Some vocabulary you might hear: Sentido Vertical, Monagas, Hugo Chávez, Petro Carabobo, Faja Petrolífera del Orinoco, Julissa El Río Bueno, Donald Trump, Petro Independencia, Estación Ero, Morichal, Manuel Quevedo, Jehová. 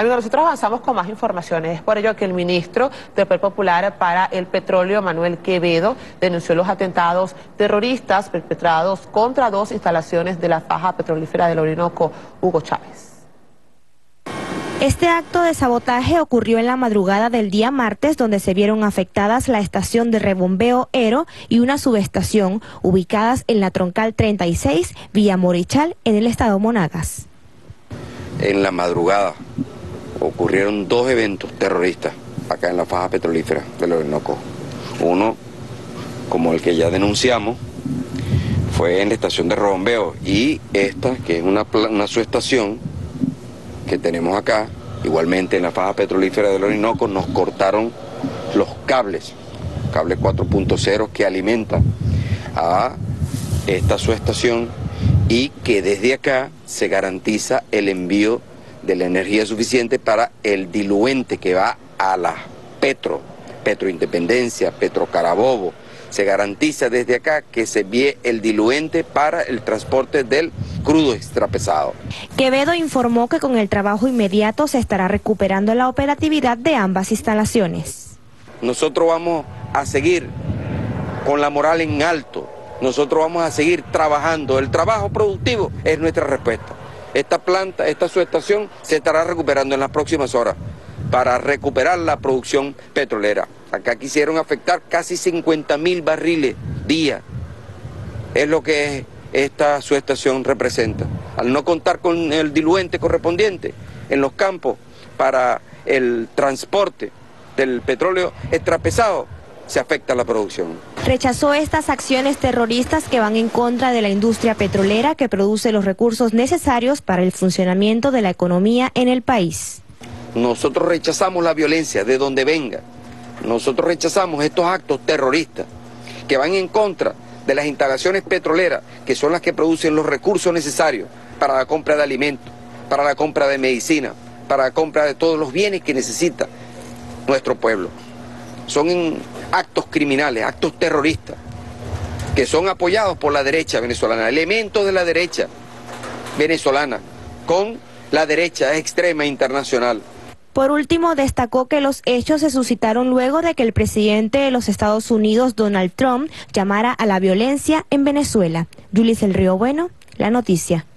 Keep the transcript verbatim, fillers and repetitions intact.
Amigos, nosotros avanzamos con más informaciones. Es por ello que el ministro del Poder Popular para el Petróleo, Manuel Quevedo, denunció los atentados terroristas perpetrados contra dos instalaciones de la Faja Petrolífera del Orinoco, Hugo Chávez. Este acto de sabotaje ocurrió en la madrugada del día martes, donde se vieron afectadas la estación de rebombeo Ero y una subestación ubicadas en la troncal treinta y seis, vía Morichal, en el estado Monagas. En la madrugada ocurrieron dos eventos terroristas acá en la Faja Petrolífera del Orinoco. Uno, como el que ya denunciamos, fue en la estación de rebombeo, y esta, que es una, una subestación que tenemos acá, igualmente en la Faja Petrolífera del Orinoco, nos cortaron los cables, cable cuatro punto cero que alimenta a esta subestación, y que desde acá se garantiza el envío de la energía suficiente para el diluente que va a la Petro, Petro Independencia, Petro Carabobo. Se garantiza desde acá que se envíe el diluente para el transporte del crudo extrapesado. Quevedo informó que con el trabajo inmediato se estará recuperando la operatividad de ambas instalaciones. Nosotros vamos a seguir con la moral en alto, nosotros vamos a seguir trabajando. El trabajo productivo es nuestra respuesta. Esta planta, esta subestación, se estará recuperando en las próximas horas para recuperar la producción petrolera. Acá quisieron afectar casi cincuenta mil barriles día, es lo que es. Esta subestación representa, al no contar con el diluente correspondiente en los campos para el transporte del petróleo extrapesado, se afecta la producción. Rechazó estas acciones terroristas que van en contra de la industria petrolera, que produce los recursos necesarios para el funcionamiento de la economía en el país. Nosotros rechazamos la violencia de donde venga, nosotros rechazamos estos actos terroristas que van en contra de las instalaciones petroleras, que son las que producen los recursos necesarios para la compra de alimentos, para la compra de medicina, para la compra de todos los bienes que necesita nuestro pueblo. Son actos criminales, actos terroristas, que son apoyados por la derecha venezolana, elementos de la derecha venezolana, con la derecha extrema internacional. Por último, destacó que los hechos se suscitaron luego de que el presidente de los Estados Unidos, Donald Trump, llamara a la violencia en Venezuela. Julissa El Río Bueno, La Noticia.